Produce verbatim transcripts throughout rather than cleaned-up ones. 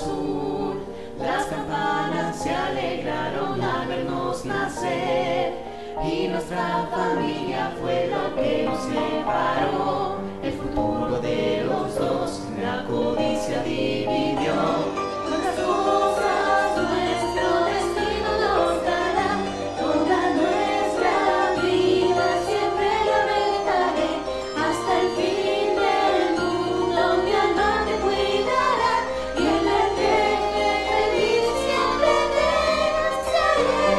azul. Las campanas se alegraron al vernos nacer, y nuestra familia fue lo que nos separó. El futuro de los dos la codicia dividió. Cuántas cosas nuestro destino nos dará, toda nuestra vida siempre lamentaré. Hasta el fin del mundo mi alma te cuidará, y en la eterna feliz siempre te naceré.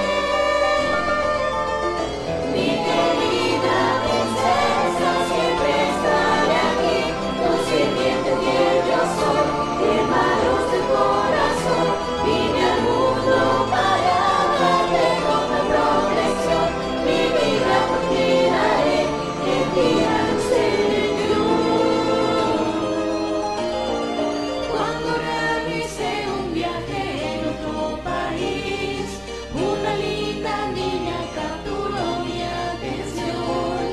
Mi querida princesa siempre estaré aquí, tu sirviente fiel yo soy, hermanos de corazón. Vine al mundo para darte toda protección, mi vida por ti daré, en ti anunciaré mi luz. Cuando realicé un viaje en otro país, una linda niña capturó mi atención.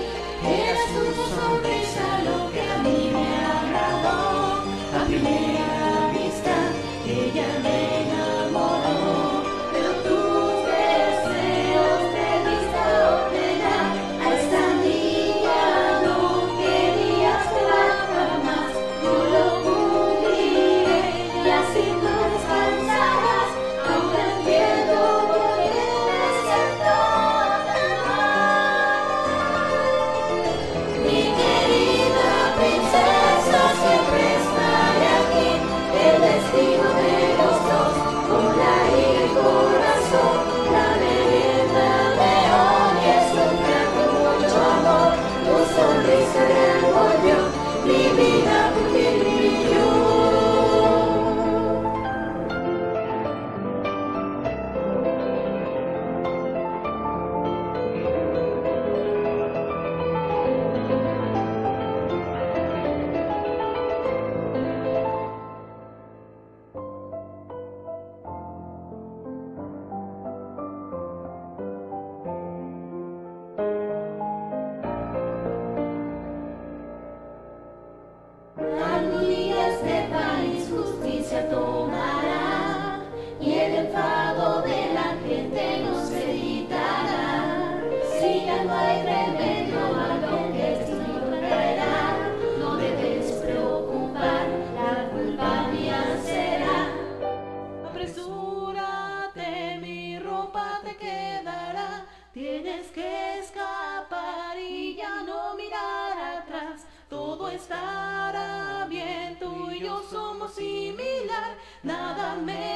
Era su sonrisa lo que a mí me agradó, a primera vista ella me enamoró. Pero tus deseos te diste ordenar, a esta niña no querías llevar jamás. No lo cumpliré y así no descansarás, aunque entiendo por qué me siento tan mal. Mi querida princesa siempre estaré aquí, el destino de los dos con la el corazón. La merienda de hoy es un gran con mucho amor, tu sonrisa devolvió mi vida por ti brilló. Algún día este país justicia tomará, y el enfado de la gente nos evitará. Si ya no hay remedio a lo que el destino traerá, no debes preocupar, la culpa mía será. Apresúrate, mi ropa te quedará, tienes que escapar y ya no mirar atrás. Todo estará bien, tú y yo somos similar, nada menos.